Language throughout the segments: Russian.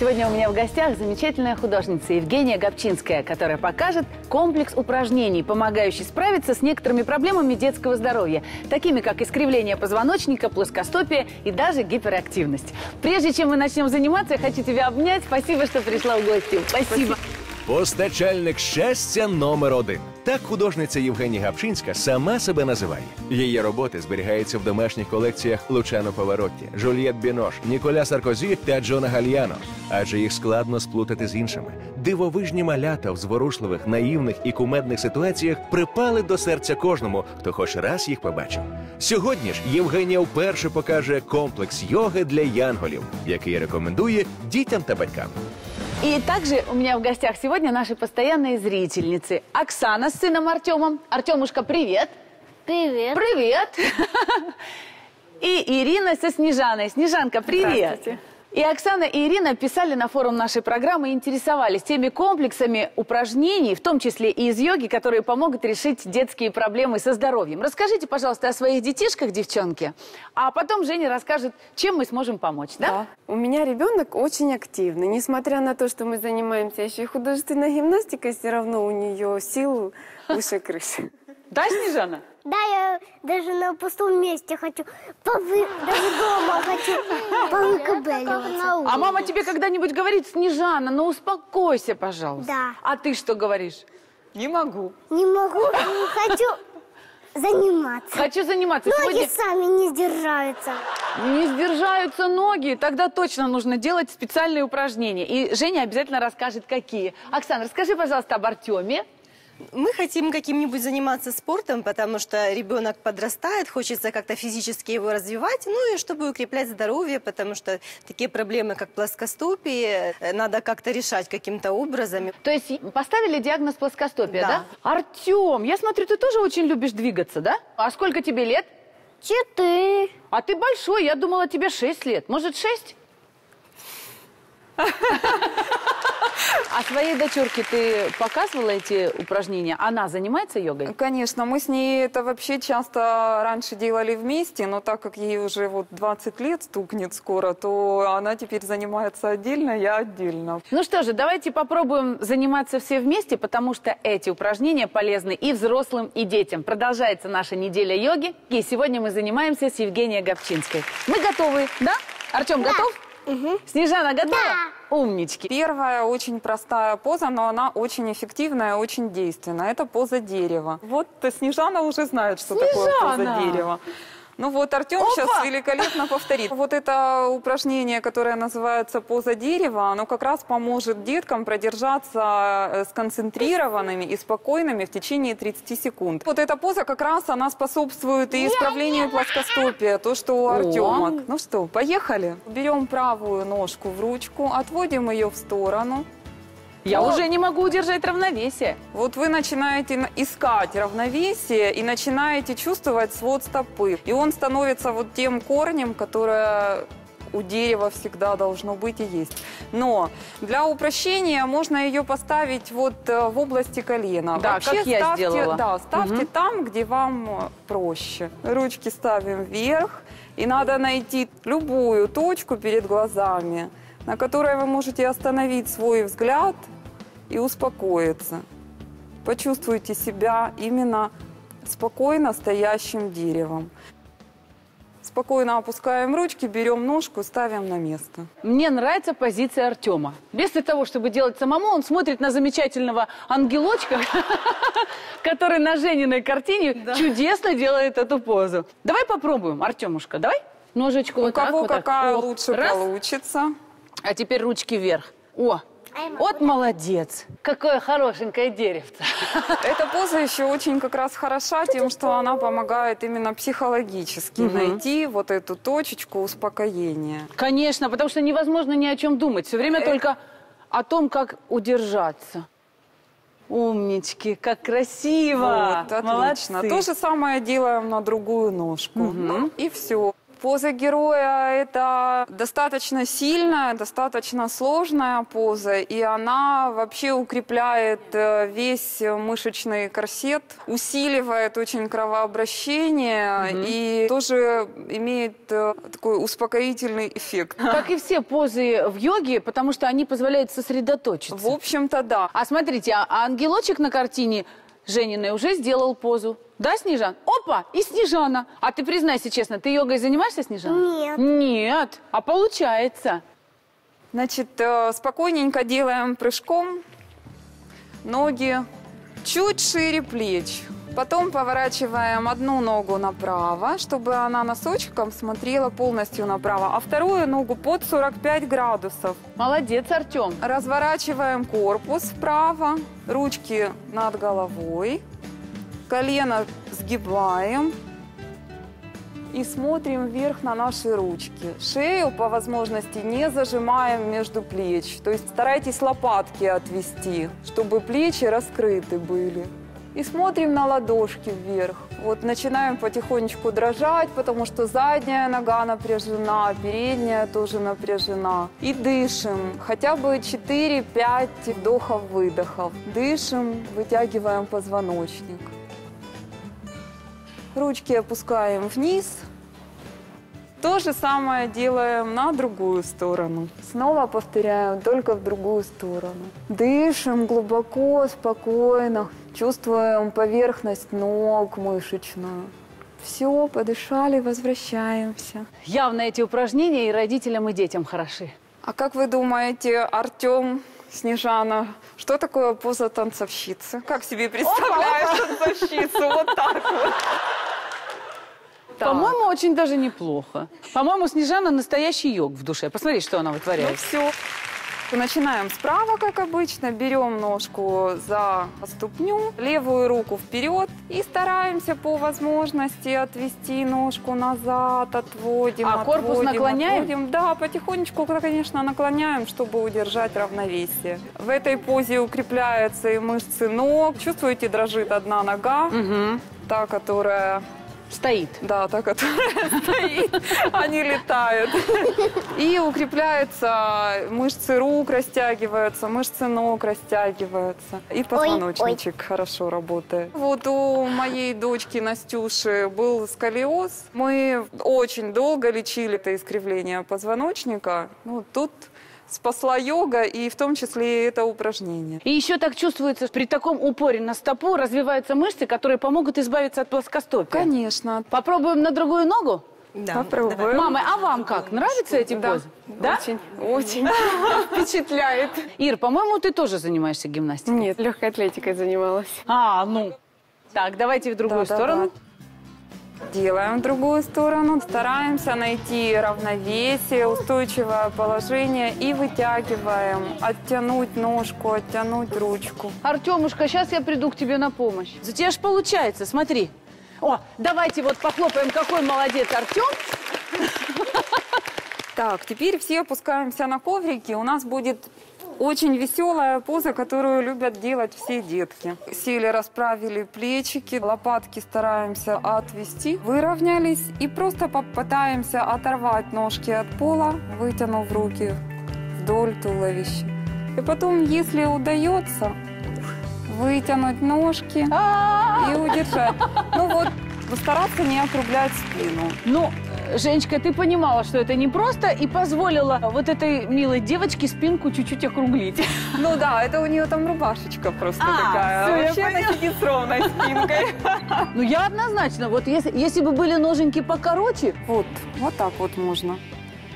Сегодня у меня в гостях замечательная художница Евгения Гапчинская, которая покажет комплекс упражнений, помогающий справиться с некоторыми проблемами детского здоровья, такими как искривление позвоночника, плоскостопие и даже гиперактивность. Прежде чем мы начнем заниматься, я хочу тебя обнять. Спасибо, что пришла в гости. Спасибо. Постачальник щастя номер один. Так художниця Євгенія Гапчинська сама себе називає. Її роботи зберігаються в домашніх колекціях Лучано Паворотті, Жульет Бінош, Ніколя Саркозі та Джона Гальяно. Адже їх складно сплутати з іншими. Дивовижні малята в зворушливих, наївних і кумедних ситуаціях припали до серця кожному, хто хоч раз їх побачив. Сьогодні ж Євгенія вперше покаже комплекс йоги для янголів, який рекомендує дітям та батькам. И также у меня в гостях сегодня наши постоянные зрительницы. Оксана с сыном Артемом. Артемушка, привет. Привет. Привет. И Ирина со Снежаной. Снежанка, привет. И Оксана, и Ирина писали на форум нашей программы и интересовались теми комплексами упражнений, в том числе и из йоги, которые помогут решить детские проблемы со здоровьем. Расскажите, пожалуйста, о своих детишках, девчонки, а потом Женя расскажет, чем мы сможем помочь, да? У меня ребенок очень активный. Несмотря на то, что мы занимаемся еще и художественной гимнастикой, все равно у нее сил выше крыши. Да, Снежана? Да, я даже на пустом месте хочу, даже дома хочу повыкабеливаться. А мама тебе когда-нибудь говорит: Снежана, ну успокойся, пожалуйста. Да. А ты что говоришь? Не могу. Не могу, не хочу заниматься. Хочу заниматься. Ноги сегодня сами не сдержаются. Не сдержаются ноги, тогда точно нужно делать специальные упражнения. И Женя обязательно расскажет, какие. Оксана, расскажи, пожалуйста, об Артеме. Мы хотим каким-нибудь заниматься спортом, потому что ребенок подрастает, хочется как-то физически его развивать, ну и чтобы укреплять здоровье, потому что такие проблемы, как плоскостопие, надо как-то решать каким-то образом. То есть поставили диагноз плоскостопия, да? Артем, я смотрю, ты тоже очень любишь двигаться, да? А сколько тебе лет? 4. А ты большой, я думала, тебе 6 лет. Может, 6? А своей дочурке ты показывала эти упражнения? Она занимается йогой? Конечно, мы с ней это вообще часто раньше делали вместе, но так как ей уже вот 20 лет стукнет скоро, то она теперь занимается отдельно, я отдельно. Ну что же, давайте попробуем заниматься все вместе, потому что эти упражнения полезны и взрослым, и детям. Продолжается наша неделя йоги, и сегодня мы занимаемся с Евгенией Гапчинской. Мы готовы, да? Артем, да. Готов? Угу. Снежана, готова? Да. Умнички. Первая очень простая поза, но она очень эффективная, очень действенная. Это поза дерева. Вот Снежана уже знает, что такое поза дерева. Ну вот Артем сейчас великолепно повторит. Вот это упражнение, которое называется поза дерева, оно как раз поможет деткам продержаться сконцентрированными и спокойными в течение 30 секунд. Вот эта поза как раз она способствует и исправлению плоскостопия, то что у Артема. Ну что, поехали. Берем правую ножку в ручку, отводим ее в сторону. Я уже не могу удержать равновесие. Вот вы начинаете искать равновесие и начинаете чувствовать свод стопы. И он становится вот тем корнем, которое у дерева всегда должно быть и есть. Но для упрощения можно ее поставить вот в области колена. Да, вообще, как я сделала. Да, ставьте там, где вам проще. Ручки ставим вверх. И надо найти любую точку перед глазами, на которой вы можете остановить свой взгляд и успокоиться. Почувствуйте себя именно спокойно стоящим деревом. Спокойно опускаем ручки, берем ножку, ставим на место. Мне нравится позиция Артема. Без того, чтобы делать самому, он смотрит на замечательного ангелочка, который на Жениной картине чудесно делает эту позу. Давай попробуем, Артемушка, давай ножечку вот так. У кого какая лучше получится. А теперь ручки вверх. О, вот молодец. Какое хорошенькое деревце. Эта поза еще очень как раз хороша тем, что она помогает именно психологически найти вот эту точечку успокоения. Конечно, потому что невозможно ни о чем думать. Все время только о том, как удержаться. Умнички, как красиво. Вот, отлично. Молодцы. То же самое делаем на другую ножку. И все. Поза героя – это достаточно сильная, достаточно сложная поза, и она вообще укрепляет весь мышечный корсет, усиливает очень кровообращение и тоже имеет такой успокоительный эффект. Как и все позы в йоге, потому что они позволяют сосредоточиться. В общем-то, да. А смотрите, а ангелочек на картине Жениной уже сделал позу. Да, Снежан? Опа! И Снежана. А ты признайся честно, ты йогой занимаешься, Снежана? Нет. Нет. А получается. Значит, спокойненько делаем прыжком. Ноги чуть шире плеч. Потом поворачиваем одну ногу направо, чтобы она носочком смотрела полностью направо, а вторую ногу под 45 градусов. Молодец, Артем. Разворачиваем корпус вправо, ручки над головой, колено сгибаем и смотрим вверх на наши ручки. Шею по возможности не зажимаем между плеч, то есть старайтесь лопатки отвести, чтобы плечи раскрыты были. И смотрим на ладошки вверх. Вот начинаем потихонечку дрожать, потому что задняя нога напряжена, передняя тоже напряжена. И дышим. Хотя бы 4-5 вдохов-выдохов. Дышим, вытягиваем позвоночник. Ручки опускаем вниз. То же самое делаем на другую сторону. Снова повторяем, только в другую сторону. Дышим глубоко, спокойно. Чувствуем поверхность ног мышечную. Все, подышали, возвращаемся. Явно эти упражнения и родителям, и детям хороши. А как вы думаете, Артем, Снежана, что такое поза танцовщицы? Как себе представляешь танцовщицу? Вот так вот. По-моему, очень даже неплохо. По-моему, Снежана настоящий йог в душе. Посмотри, что она вытворяет. Ну все. Начинаем справа, как обычно, берем ножку за ступню, левую руку вперед и стараемся по возможности отвести ножку назад, отводим, а корпус отводим, наклоняем? Отводим. Да, потихонечку, конечно, наклоняем, чтобы удержать равновесие. В этой позе укрепляются и мышцы ног. Чувствуете, дрожит одна нога, та, которая... Стоит. Да, та, которая стоит, они летают. И укрепляются мышцы рук, растягиваются, мышцы ног растягиваются. И позвоночничек хорошо работает. Вот у моей дочки Настюши был сколиоз. Мы очень долго лечили это искривление позвоночника. Ну, тут... спасла йога и в том числе это упражнение. И еще так чувствуется, при таком упоре на стопу развиваются мышцы, которые помогут избавиться от плоскостопия. Конечно. Попробуем на другую ногу? Да. Попробуем. Давай. Мамы, а вам как? Нравится эти позы? Да? Очень. Очень. Впечатляет. Ир, по-моему, ты тоже занимаешься гимнастикой? Нет, легкой атлетикой занималась. А, ну. Так, давайте в другую сторону. Делаем в другую сторону, стараемся найти равновесие, устойчивое положение и вытягиваем, оттянуть ножку, оттянуть ручку. Артемушка, сейчас я приду к тебе на помощь. За тебя ж получается, смотри. О, давайте вот похлопаем, какой молодец Артем. Так, теперь все опускаемся на коврики, у нас будет... очень веселая поза, которую любят делать все детки. Сели, расправили плечики, лопатки стараемся отвести, выровнялись и просто попытаемся оторвать ножки от пола, вытянув руки вдоль туловища. И потом, если удается, вытянуть ножки и удержать. Ну вот, постараться не округлять спину. Ну, Женечка, ты понимала, что это непросто, и позволила вот этой милой девочке спинку чуть-чуть округлить. Ну да, это у нее там рубашечка просто такая. Все, вообще она сидит с ровной спинкой. Ну я однозначно, вот если бы были ноженьки покороче... Вот так вот можно.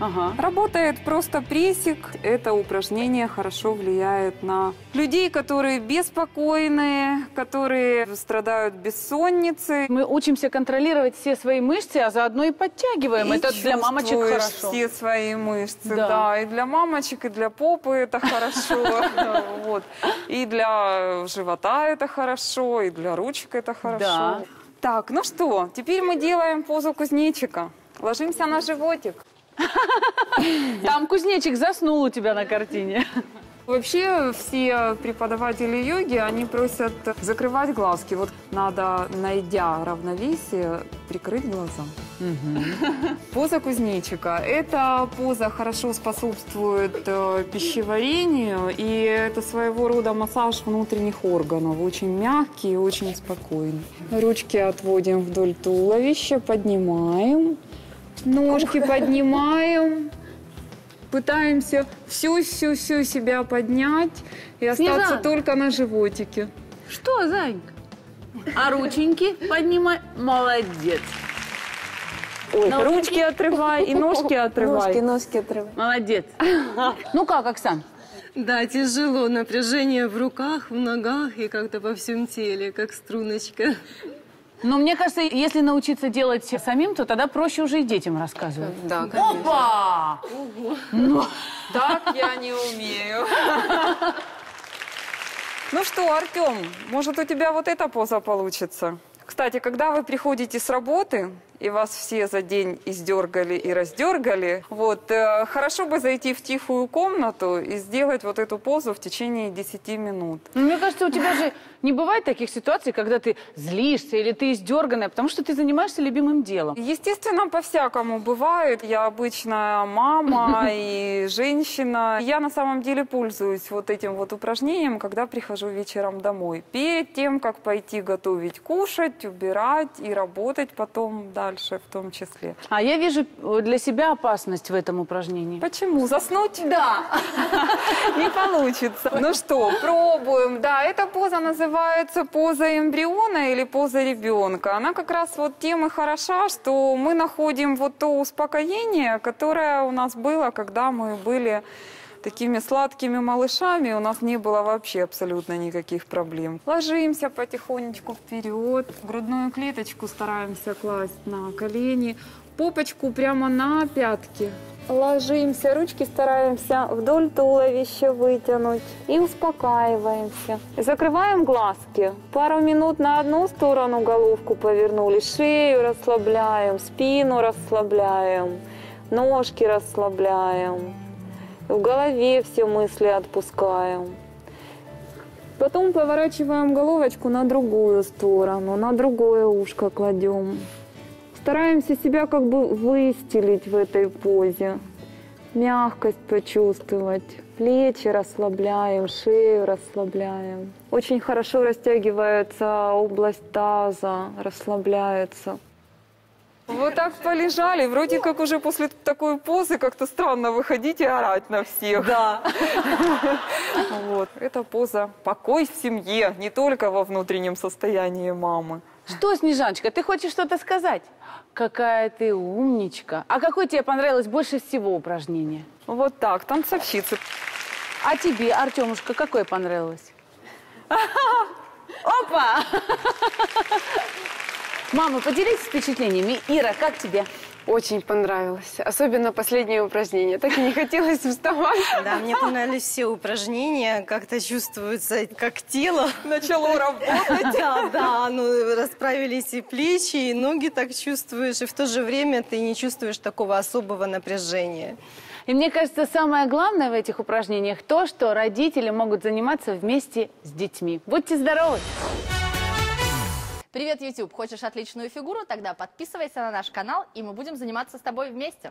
Ага. Работает просто прессик. Это упражнение хорошо влияет на людей, которые беспокойные, которые страдают бессонницей. Мы учимся контролировать все свои мышцы, а заодно и подтягиваем. И это для мамочек хорошо. Все свои мышцы, да. И для мамочек, и для попы это хорошо. И для живота это хорошо, и для ручек это хорошо. Так, ну что, теперь мы делаем позу кузнечика. Ложимся на животик. Там кузнечик заснул у тебя на картине. Вообще все преподаватели йоги, они просят закрывать глазки. Вот надо, найдя равновесие, прикрыть глаза. Поза кузнечика. Эта поза хорошо способствует пищеварению, и это своего рода массаж внутренних органов. Очень мягкий и очень спокойный. Ручки отводим вдоль туловища, поднимаем, ножки поднимаем. Пытаемся всю себя поднять и остаться только на животике. Что, Занька? А рученьки поднимай. Молодец. Ой, ручки отрывай и ножки отрывай. Ножки отрывай. Молодец. Ну как, Оксан? Да, тяжело. Напряжение в руках, в ногах и как-то по всем теле, как струночка. Но мне кажется, если научиться делать самим, то тогда проще уже и детям рассказывать. Да, конечно. Опа! Ну, так я не умею. Ну что, Артем, может, у тебя вот эта поза получится? Кстати, когда вы приходите с работы, и вас все за день издергали и раздергали, вот, хорошо бы зайти в тихую комнату и сделать вот эту позу в течение 10 минут. Ну, мне кажется, у тебя же не бывает таких ситуаций, когда ты злишься или ты издерганная, потому что ты занимаешься любимым делом. Естественно, по-всякому бывает. Я обычная мама и женщина. Я на самом деле пользуюсь вот этим вот упражнением, когда прихожу вечером домой. Перед тем, как пойти готовить, кушать, убирать и работать потом дальше. В том числе. А я вижу для себя опасность в этом упражнении. Почему? Заснуть? Да. Не получится. Ну что, пробуем. Да, эта поза называется поза эмбриона или поза ребенка. Она как раз вот тем и хороша, что мы находим вот то успокоение, которое у нас было, когда мы были такими сладкими малышами, у нас не было вообще абсолютно никаких проблем. Ложимся потихонечку вперед, грудную клеточку стараемся класть на колени, попочку прямо на пятки. Ложимся, ручки стараемся вдоль туловища вытянуть и успокаиваемся. Закрываем глазки, пару минут на одну сторону головку повернули, шею расслабляем, спину расслабляем, ножки расслабляем. В голове все мысли отпускаем. Потом поворачиваем головочку на другую сторону, на другое ушко кладем. Стараемся себя как бы выстелить в этой позе. Мягкость почувствовать. Плечи расслабляем, шею расслабляем. Очень хорошо растягивается область таза, расслабляется. Вот так полежали, вроде как уже после такой позы как-то странно выходить и орать на всех. Да. Вот. Это поза «Покой в семье», не только во внутреннем состоянии мамы. Что, Снежаночка, ты хочешь что-то сказать? Какая ты умничка. А какое тебе понравилось больше всего упражнение? Вот так, танцовщицы. А тебе, Артемушка, какое понравилось? Опа! Мама, поделись впечатлениями. Ира, как тебе? Очень понравилось. Особенно последнее упражнение. Так и не хотелось вставать. Да, мне понравились все упражнения. Как-то чувствуется, как тело начало работать. Да, ну расправились и плечи, и ноги так чувствуешь. И в то же время ты не чувствуешь такого особого напряжения. И мне кажется, самое главное в этих упражнениях то, что родители могут заниматься вместе с детьми. Будьте здоровы! Привет, YouTube! Хочешь отличную фигуру? Тогда подписывайся на наш канал, и мы будем заниматься с тобой вместе.